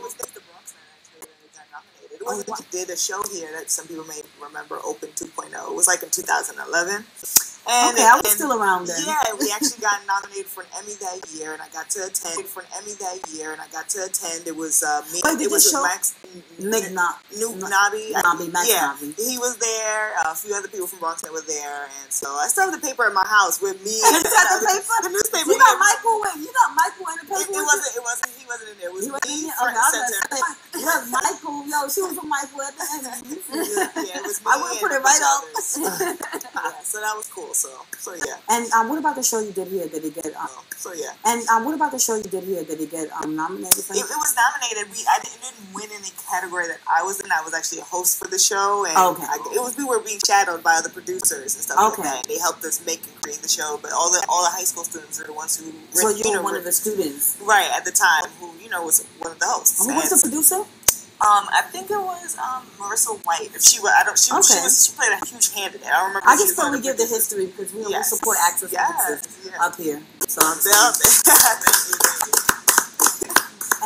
was just the Bronxnet actually that got nominated. It was oh, wow. did a show here that some people may remember, Open two point oh. It was like in two thousand eleven. And, okay, I was and, still around then. Yeah, we actually got nominated for an Emmy that year, and I got to attend for an Emmy that year, and I got to attend. It was uh, me. Wait, it was show? Max McNobby. Yeah, Nobby. He was there. Uh, a few other people from Bronxnet were there, and so I still have the paper at my house with me. You got the paper, the newspaper. You got here. Michael. Wait, you got Michael in the paper. It, it wasn't. It wasn't. He wasn't in there. It was he me. Okay, I was Michael. Yo, she was with Michael at the end. Yeah, it was me. I would put it right up. Yeah, so that was cool. So, so yeah. And um, what about the show you did here? Did it get? Um, so yeah. And um, what about the show you did here? Did it get um, nominated? It, it was nominated. We I didn't, didn't win any category that I was in. I was actually a host for the show, and okay. I, it was we were being shadowed by other producers and stuff okay. like that. And they helped us make and create the show, but all the all the high school students are the ones who. So you were one of the students, right at the time, who you know was one of the hosts. Who was and, the producer? Um, I think it was um, Marissa White. If she was, I don't. She, okay. she was. She played a huge hand in it. I don't remember. I just only give the history because we, yes. we support actors yes. yes. up here. So I'm saying.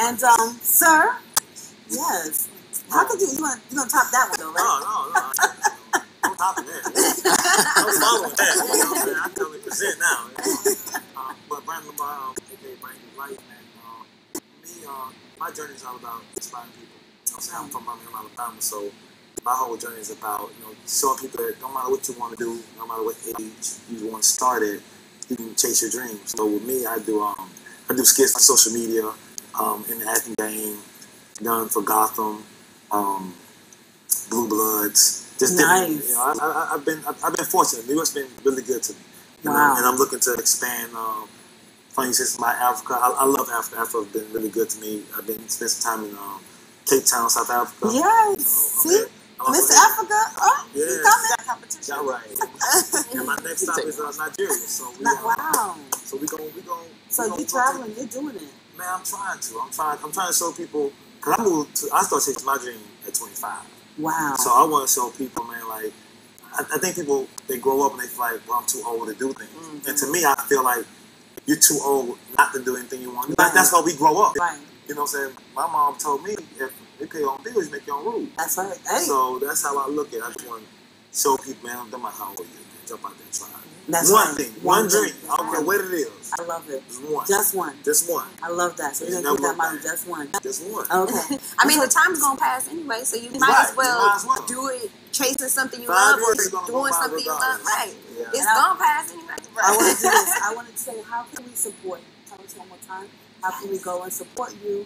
And um, sir, yes. How could you? You want you gonna top that one though, right? No, no, no. I'm topping that. I'm following that. You know what I'm saying? I can only present now. Uh, but Brandon Lamar, aka Brand New Life, and uh, me, uh, my journey is all about inspiring people. I'm from Birmingham, Alabama, so my whole journey is about, you know, showing people that no matter what you want to do, no matter what age you want to start at, you can chase your dreams. So with me, I do um, I do skits on social media, um, in the acting game, done for Gotham, um, Blue Bloods. Just nice. You know, I, I, I've been I've, I've been fortunate. New York's been really good to me. You wow. know? And I'm looking to expand. Um, funny since my Africa, I, I love Africa. Africa has been really good to me. I've been spending some time in. Um, Cape Town, South Africa. Yes. You know, see? Miss Africa. Oh, yeah. You got competition. All right. And my next stop is uh, Nigeria. So we, Not, wow. Um, so we going we going So we gonna, you traveling, you're doing it. Man, I'm trying to. I'm trying I'm trying to show people cuz I moved to I started chasing my dream at twenty-five. Wow. So I want to show people, man, like I, I think people, they grow up and they feel like, well, I'm too old to do things. Mm-hmm. And to me, I feel like you're too old not to do anything you want. Right. That's how we grow up. Right. You know what I'm saying? My mom told me, if you pay your own bills, you make your own rules. That's right. Hey. So that's how I look at it. I just want to show people, man, I'm done my how old you jump out there and try. That's one right. thing, one, one dream. I don't care what it is. I love it. Just one. Just one. Just one. I love that. So you're going to keep that model, just one. Just one. Okay. I mean, the time's going to pass anyway, so you might, right. as, well you might as well do it, chasing something you Five love or doing something you love. Right. Yeah. It's going to pass anyway. Right. I want to do this. I want to say, how can we support you? Tell us one more time. How can we go and support you?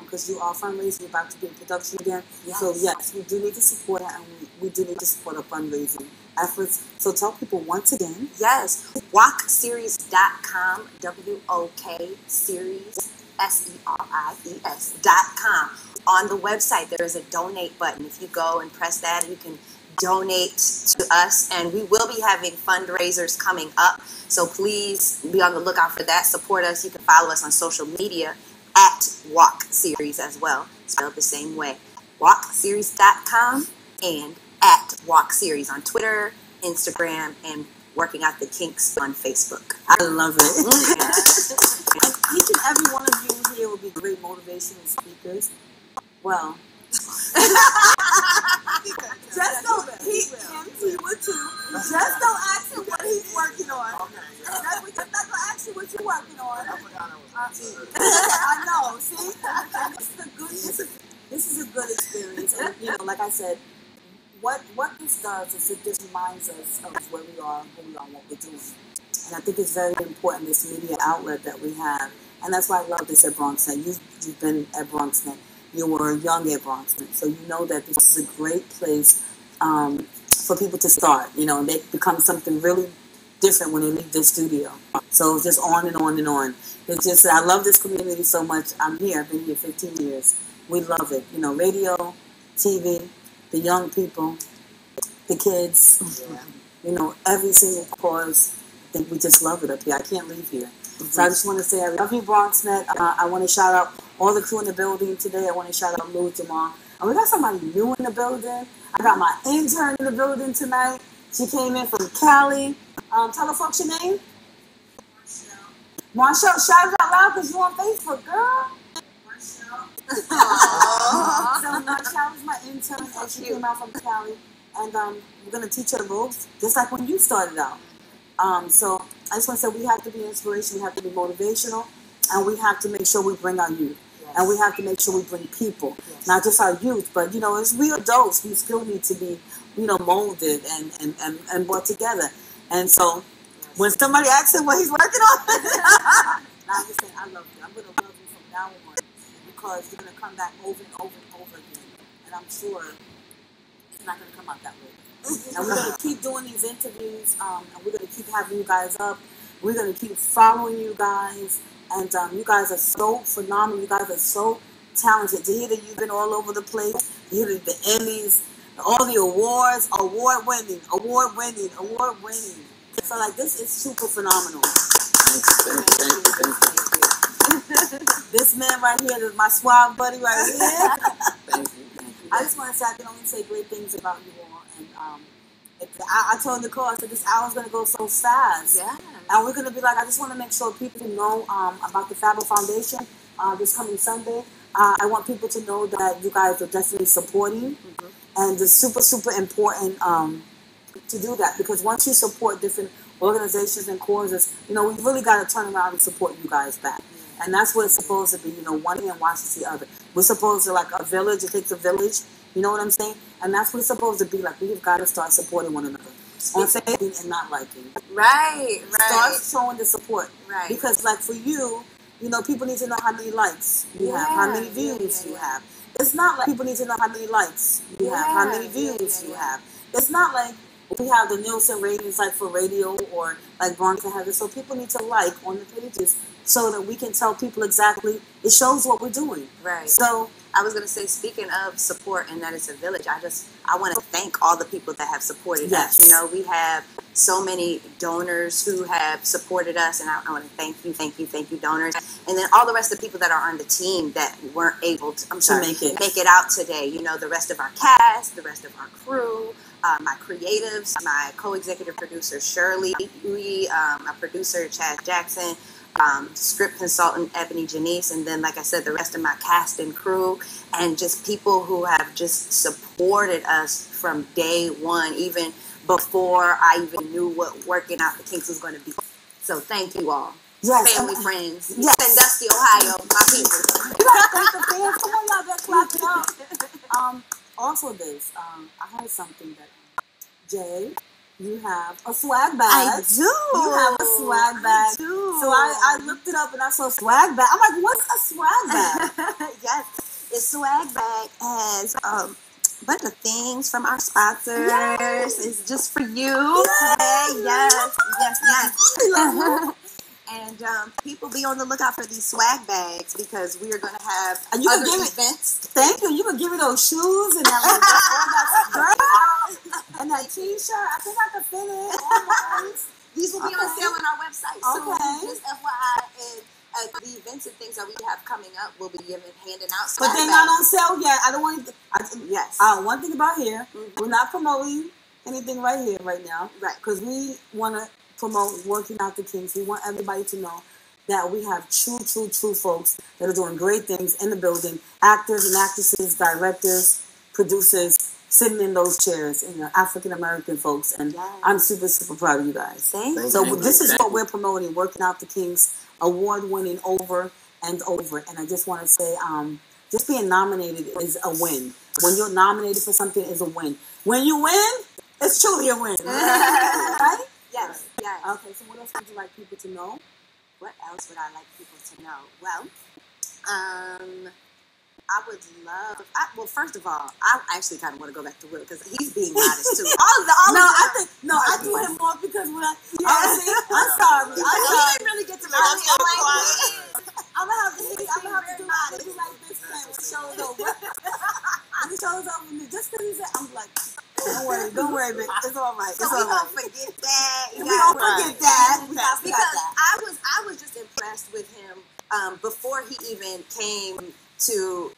Because um, you are fundraising, you're about to be in production again. Yes. So, yes, we do need to support her, and we, we do need to support our fundraising efforts. So tell people once again. Yes, wok series dot com, W O K series, S E R I E S dot com. On the website, there is a donate button. If you go and press that, you can donate to us, and we will be having fundraisers coming up. So please be on the lookout for that. Support us. You can follow us on social media at Walk Series as well, spelled the same way. wok series dot com and at Walk Series on Twitter, Instagram, and Working Out the Kinks on Facebook. I love it. Yeah. And each and every one of you here will be great motivational speakers. Well, just don't he, him, he would too. Just don't ask him what he's working on. Okay, yeah. That's what, just not gonna ask you what you're working on. I forgot I was. Uh, I know. See, and this is a good. This is, this is a good experience. And, you know, like I said, what what this does is it just reminds us of where we are, who we are, and what we're doing. And I think it's very important, this media outlet that we have, and that's why I love this at BronxNet. You've you've been at BronxNet. You were young at Bronxnet, so you know that this is a great place um, for people to start. You know, they become something really different when they leave this studio. So it's just on and on and on. It's just, I love this community so much. I'm here. I've been here fifteen years. We love it. You know, radio, T V, the young people, the kids. Yeah. You know, every single cause. I think we just love it up here. I can't leave here. Mm-hmm. So I just want to say I love you, Bronxnet. Uh, I want to shout out all the crew in the building today. I want to shout out Lou, Jamal. And we got somebody new in the building. I got my intern in the building tonight. She came in from Cali. Um, tell the folks your name. Marshall. Marshall, shout it out loud because you're on Facebook, girl. Marshall. So Marshall is my intern. So she came out from Cali. And um, we're going to teach her the ropes, just like when you started out. Um, so I just want to say we have to be inspirational. We have to be motivational. And we have to make sure we bring our youth. Yes. And we have to make sure we bring people, yes. not just our youth, but, you know, as we adults, we still need to be, you know, molded and, and, and, and brought together. And so yes. when somebody asks him what he's working on, I'm just saying, I love you. I'm going to love you from now on because you're going to come back over and over and over again. And I'm sure it's not going to come out that way. And we're going to keep doing these interviews, um, and we're going to keep having you guys up. We're going to keep following you guys. And um, you guys are so phenomenal. You guys are so talented. To hear that you've been all over the place. You hear the Emmys, all the awards, award-winning, award-winning, award-winning. So, like, this is super phenomenal. Thank you, thank you, thank you. Thank you. This man right here, this is my suave buddy right here. Thank you, thank you. I just want to say I can only say great things about you all. And um, I, I told Nicole, I said, this hour's going to go so fast. Yeah. And we're going to be like, I just want to make sure people know um, about the Fablo Foundation uh, this coming Sunday. Uh, I want people to know that you guys are definitely supporting. Mm-hmm. And it's super, super important um, to do that. Because once you support different organizations and causes, you know, we really got to turn around and support you guys back. Mm-hmm. And that's what it's supposed to be. You know, one hand washes the other. We're supposed to, like, a village, it takes a village. You know what I'm saying? And that's what it's supposed to be. Like, we've got to start supporting one another. On saying and not liking. Right, right. Start showing the support. Right. Because, like, for you, you know, people need to know how many likes you yeah. have, how many views yeah, yeah, yeah. you have. It's not like people need to know how many likes you yeah. have, how many views yeah, yeah, yeah. you have. It's not like we have the Nielsen ratings, like, for radio or, like, Bronx has it. So people need to like on the pages so that we can tell people exactly. It shows what we're doing. Right. So I was going to say, speaking of support and that it's a village, I just, I want to thank all the people that have supported yes. us. You know, we have so many donors who have supported us, and I, I want to thank you, thank you, thank you, donors. And then all the rest of the people that are on the team that weren't able to, I'm sorry, to make, it. make it out today. You know, the rest of our cast, the rest of our crew, uh, my creatives, my co-executive producer, Shirley Uyi, um, my producer, Chad Jackson, um, script consultant, Ebony Janice, and then, like I said, the rest of my cast and crew, and just people who have just supported us from day one, even before I even knew what Working Out the Kinks was going to be. So thank you all. Yes, family, um, friends, yes. Sandusky, Ohio, my people. You gotta thank the fans. Come on, y'all, that's clocking up. Um, also, this, um, I heard something that Jay, you have a swag bag. I do. You have a swag bag. I do. So I, I looked it up and I saw swag bag. I'm like, what's a swag bag? Yes, the swag bag has um, a bunch of things from our sponsors. Yes. It's just for you. Yes, hey, yes, yes, yes. And um, people, be on the lookout for these swag bags because we are going to have and you other can give events. It, thank you. You can give me those shoes and that, like, that, girl, and that T-shirt. I think I can fit it. These will be okay. on sale on our website. Okay. So just F Y I, and uh, the events and things that we have coming up will be giving, handing out swag bags. But they're not on sale yet. I don't want to. I, yes. Uh, one thing about here, mm-hmm. we're not promoting anything right here, right now. Right. Because we want to promote Working Out the Kinks. We want everybody to know that we have true, true, true folks that are doing great things in the building. Actors and actresses, directors, producers, sitting in those chairs, and you know, African American folks. And yes. I'm super, super proud of you guys. Thank you. So this is what we're promoting: Working Out the Kinks, award-winning over and over. And I just want to say, um, just being nominated is a win. When you're nominated for something, is a win. When you win, it's truly a win, right? Yes, yes. Okay, so what else would you like people to know? What else would I like people to know? Well, um, I would love, I, well, first of all, I actually kind of want to go back to Will because he's being modest too. all of the, all no, of the, I think, no, I threw him off because when I, yeah. honestly, I'm sorry. I didn't really get to my I'm going to have to hit, I'm going to have to do my thing like this when the show's over. When the show's over with me, just because he said, I'm like, don't worry, don't worry, bitch. It's all right. It's so all we right. Don't forget that. We don't forget that. We don't forget that. I was, I was just impressed with him um, before he even came to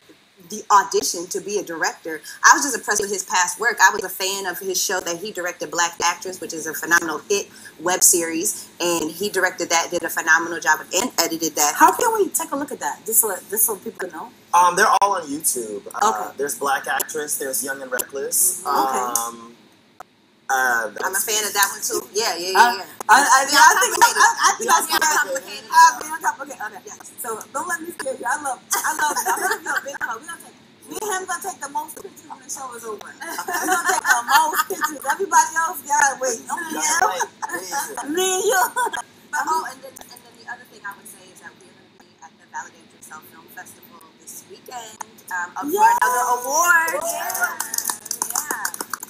the audition to be a director. I was just impressed with his past work. I was a fan of his show that he directed, Black Actress, which is a phenomenal hit web series, and he directed that, did a phenomenal job, and edited that. How can we take a look at that? Just so, just so people know. Um, they're all on YouTube. Okay. Uh, there's Black Actress. There's Young and Reckless. Mm-hmm. Okay. Um, Uh, I'm a fan of that one too. Yeah, yeah, yeah. yeah. Uh, I, I, yeah I think I think that's complicated. I think that's complicated. Okay, yeah. So don't let me scare you. I love, I love. I'm gonna be a big hug. We gonna take. Me and him gonna take the most pictures when the show is over. We gonna take the most pictures. Everybody else, gotta wait. Only him. Me and you. But oh, and then and then the other thing I would say is that we're gonna be at the Validate Yourself Film Festival this weekend. Um, up for another award. Yeah.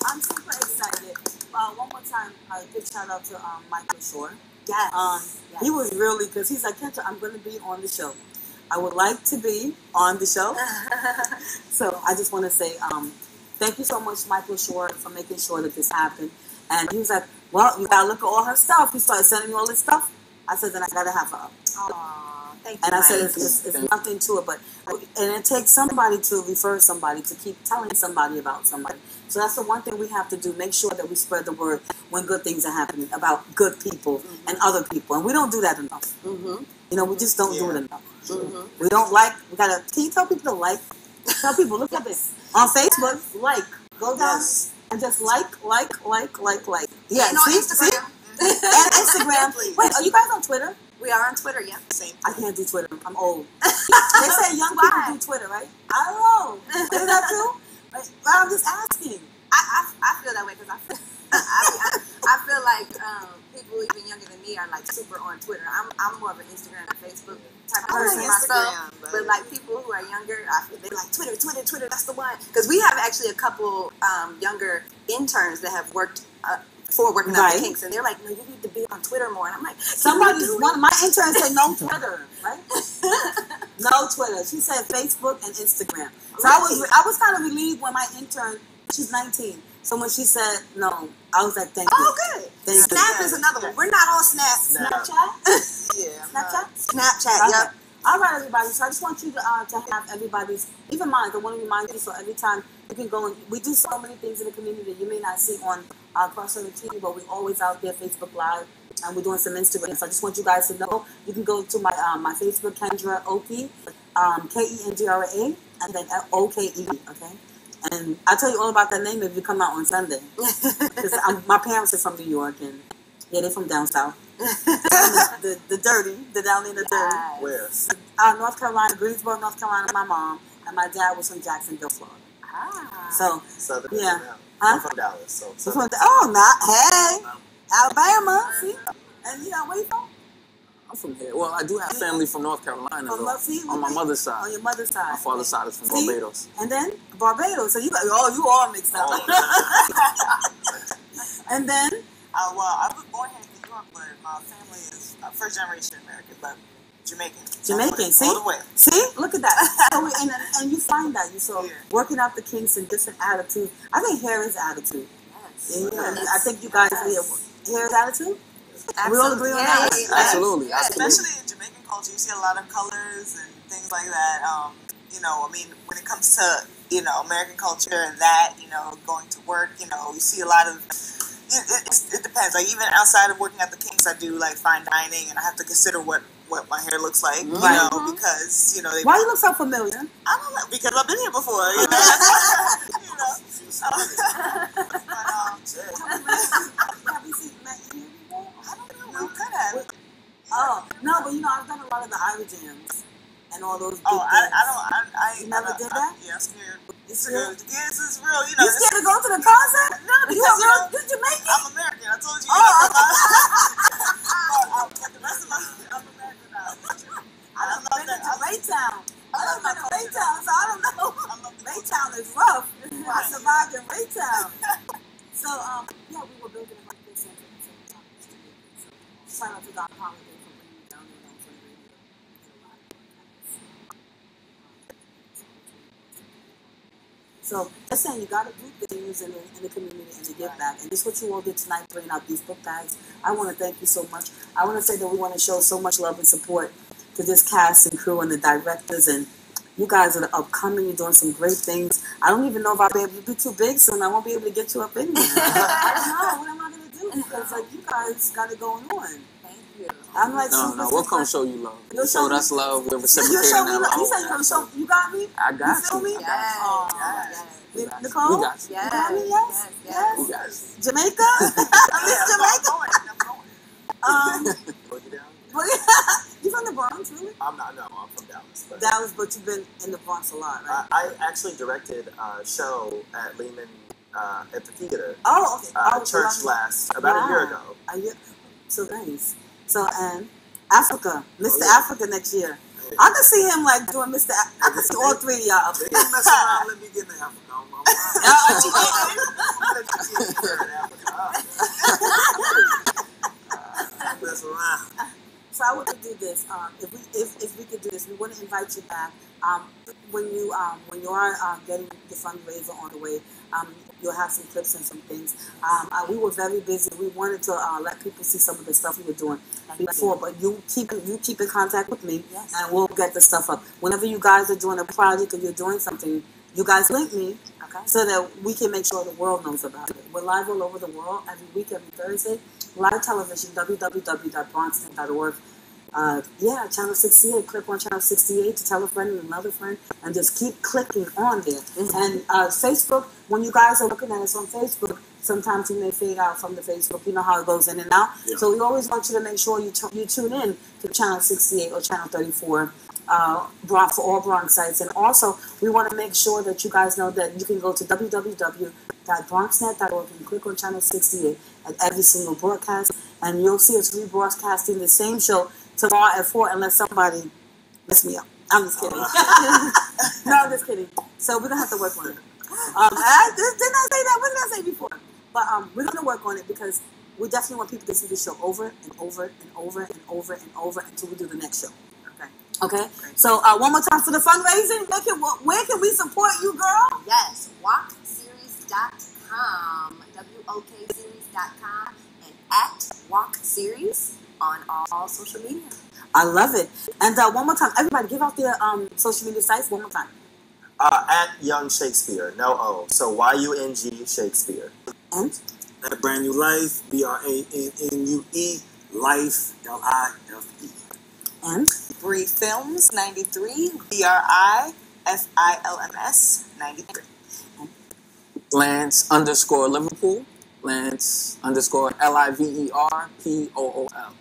I'm super excited. Uh, one more time, a big shout out to um, Michael Shaw. Yes. Um, yes. He was really, because he's like, Kendra, I'm going to be on the show. I would like to be on the show. So I just want to say um, thank you so much, Michael Shaw, for making sure that this happened. And he was like, well, you got to look at all her stuff. He started sending me all this stuff. I said, then I got to have her up. Aww, thank you, and I Mike. said, it's, it's, it's nothing to it. but And it takes somebody to refer somebody, to keep telling somebody about somebody. So that's the one thing we have to do. Make sure that we spread the word when good things are happening about good people mm-hmm. and other people. And we don't do that enough. Mm-hmm. You know, we just don't yeah. do it enough. Mm-hmm. We don't like. We gotta. Can you tell people to like? Tell people, look at this. On Facebook, yes. like. Go down yes. and just like, like, like, like, like. Yeah, and on Instagram. See? And Instagram. Please. Wait, are you guys on Twitter? We are on Twitter, yeah. Same. I can't do Twitter. I'm old. They say young Why? people do Twitter, right? I don't know. Is that true? But I'm just asking. I, I, I feel that way because I feel, I, I, I feel like um, people even younger than me are like super on Twitter. I'm I'm more of an Instagram and Facebook type of person myself. But, but like people who are younger, I feel they're like Twitter, Twitter, Twitter. That's the one. Because we have actually a couple um, younger interns that have worked uh, for Working Out the Kinks, and they're like, no, you need to be on Twitter more. And I'm like, somebody, one of my interns said no Twitter, right? No Twitter. She said Facebook and Instagram. So right. I was I was kind of relieved when my intern, she's nineteen, so when she said no, I was like, thank you. Oh, good. Thank Snap you. is another one. We're not on Snap. Snapchat? Yeah. Snapchat? Snapchat, okay. Yep. All right, everybody. So I just want you to, uh, to have everybody's, even mine, I want to remind you, so every time You can go and we do so many things in the community that you may not see on uh, Crossover T V, but we're always out there, Facebook Live, and we're doing some Instagram. So I just want you guys to know you can go to my um, my Facebook, Kendra Oki, um, K E N D R A, and then O K E, okay? And I'll tell you all about that name if you come out on Sunday. Because my parents are from New York, and yeah, they're from down south. the, the, the dirty, the down in the yes. dirty. Where? Uh, North Carolina, Greensboro, North Carolina, my mom, and my dad was from Jacksonville, Florida. Ah. So, Southern yeah. Southern. Huh? I'm from Dallas, so. From the, oh, not, hey. Alabama, see? And you know, where you from? I'm from here. Well, I do have family from North Carolina, from though, see, on my mother's side. On your mother's side. My father's side is from see? Barbados. And then, Barbados. So you oh, you all mixed up. Oh, and then? Uh, well, I was born here in New York, but my family is uh, first generation American, but Jamaican. Jamaican, see? All the way. See? Look at that. so we, and, and you find that. You saw yeah. working out the kinks and different attitudes. I think Harry's attitude. Yes. Yeah, yes. I think you guys yes. here. Harry's attitude? Absolutely. We all agree on that. Yes. Absolutely. Yes. Absolutely. Especially in Jamaican culture, you see a lot of colors and things like that. Um, you know, I mean, when it comes to, you know, American culture and that, you know, going to work, you know, you see a lot of, it, it, it depends. Like, even outside of working at the Kinks, I do, like, fine dining, and I have to consider what, what my hair looks like, mm-hmm. you know, because, you know. They, why you look so familiar? I don't know, because I've been here before, you know. you know. but, um, have you seen Matt here before? I don't know. No, could have. Oh, no, but, you know, I've done a lot of the Iowa jams and all those big oh, I, I don't, I, I you never I, did I, that? I, yeah, I'm scared. It's real. Yes, it's real. You know, you scared to go to the concert? No, because you know, did you make it? I'm American. I told you. Oh, you know, okay. I, I, I, the rest of my I'm American now. I don't know that. I'm Raytown. I don't know to Raytown, so I don't know. Raytown is rough. I survived in Raytown. So, um, yeah, we were building a market center. Shout out to Don Holiday. So they're saying you got to do things in the, in the community and to give back. And this is what you all did tonight, bringing out these book bags. I want to thank you so much. I want to say that we want to show so much love and support to this cast and crew and the directors. And you guys are upcoming. You're doing some great things. I don't even know if I'll be able to be too big soon. I won't be able to get you up in there. I don't know. What am I going to do? Because like, you guys got it going on. I'm like, no, no, we'll come show you love. You'll show us love. We'll reciprocate that love. You said you're gonna show. You got me. I got you. You feel me? Yes. Oh, yes. Yes. Nicole. We got you. Yes. You got me. Yes. Yes. Yes. Yes. Jamaica. Miss Jamaica. I'm going. Um. You from the Bronx, really? I'm not. No, I'm from Dallas. But Dallas, but you've been in the Bronx a lot, right? I, I actually directed a show at Lehman uh, at the theater. Oh, okay. Uh, oh, church last about wow. a year ago. A year. So nice. So, and Africa, Mister Oh, yeah. Africa next year. Yeah. I can see him, like, doing Mister Africa. I can see all three of y'all up there. Don't mess around. Let me get to Africa. I'm, I'm, I'm Don't mess around. So I want to do this. Um, if we if, if we could do this, we want to invite you back. Um, when you um, when you are uh, getting the fundraiser on the way, um, you'll have some clips and some things. Um, uh, we were very busy. We wanted to uh, let people see some of the stuff we were doing before, but you keep you keep in contact with me, yes. and we'll get the stuff up. Whenever you guys are doing a project or you're doing something, you guys link me, okay. so that we can make sure the world knows about it. We're live all over the world every week, every Thursday. Live television, w w w dot bronxnet dot org. Uh, yeah, channel sixty-eight. Click on channel sixty-eight to tell a friend and another friend, and just keep clicking on there. Mm-hmm. And uh, Facebook, when you guys are looking at us on Facebook, sometimes you may fade out from the Facebook. You know how it goes in and out. Yeah. So we always want you to make sure you t- you tune in to channel sixty-eight or channel thirty-four uh, for all Bronx sites. And also, we want to make sure that you guys know that you can go to w w w dot bronxnet dot org and click on channel sixty-eight at every single broadcast, and you'll see us rebroadcasting the same show tomorrow at four, unless somebody messed me up. I'm just kidding. No, I'm just kidding. So we're gonna have to work on it. Um, I, didn't I say that? What did I say before? But um, we're gonna work on it because we definitely want people to see the show over and over and over and over and over until we do the next show. Okay. Okay. Great. So uh, one more time for the fundraising. Where can, where can we support you, girl? Yes, wok series dot com, W O K series dot com, and at wok series. On all social media. I love it. And uh, one more time, everybody give out their um, social media sites one more time. Uh, at Young Shakespeare, no O. So Y U N G Shakespeare. And at Brand New Life, B R A N N U E, Life, L I F E. And Bree Films, ninety-three, B R I F I L M S, ninety-three. Lance underscore Liverpool, Lance underscore L I V E R P O O L.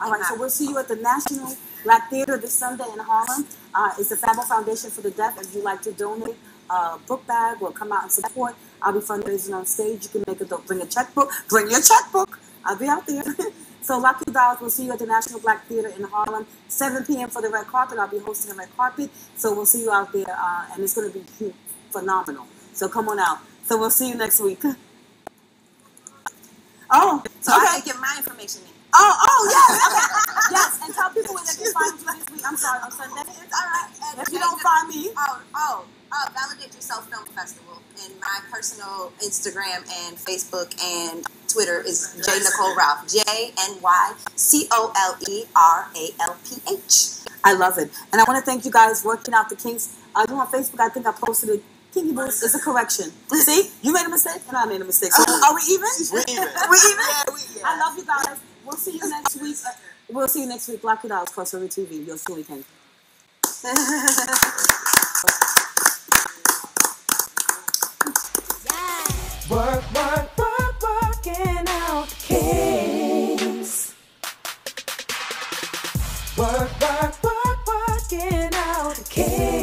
All right, so we'll see you at the National Black Theater this Sunday in Harlem. Uh, it's the Fablo Foundation for the Deaf. If you'd like to donate a book bag or come out and support, I'll be fundraising on stage. You can make a bring a checkbook. Bring your checkbook. I'll be out there. So lock your dollars. We'll see you at the National Black Theater in Harlem, seven p m for the red carpet. I'll be hosting the red carpet. So we'll see you out there, uh, and it's going to be phenomenal. So come on out. So we'll see you next week. Oh, so okay. I can get my information in. Oh, oh, yes. Okay. Yes, and tell people where they can find you this week. I'm sorry, on Sunday. It's all right. And if you don't find me. Oh, oh, uh, Validate Yourself Film Festival. And my personal Instagram and Facebook and Twitter is J Nicole Ralph. J N Y C O L E R A L P H. I love it. And I want to thank you guys, Working Out the Kinks. Uh, you know, on Facebook, I think I posted it. Kinky Boots is a correction. See, you made a mistake and I made a mistake. So are we even? We're even. We're even? Yeah, we, yeah. I love you guys. We'll see you next week. We'll see you next week. Black Actress, Crossover T V. You'll see we can. Yes. Work, work, work, working out the kinks. Work, work, work, working out the kinks.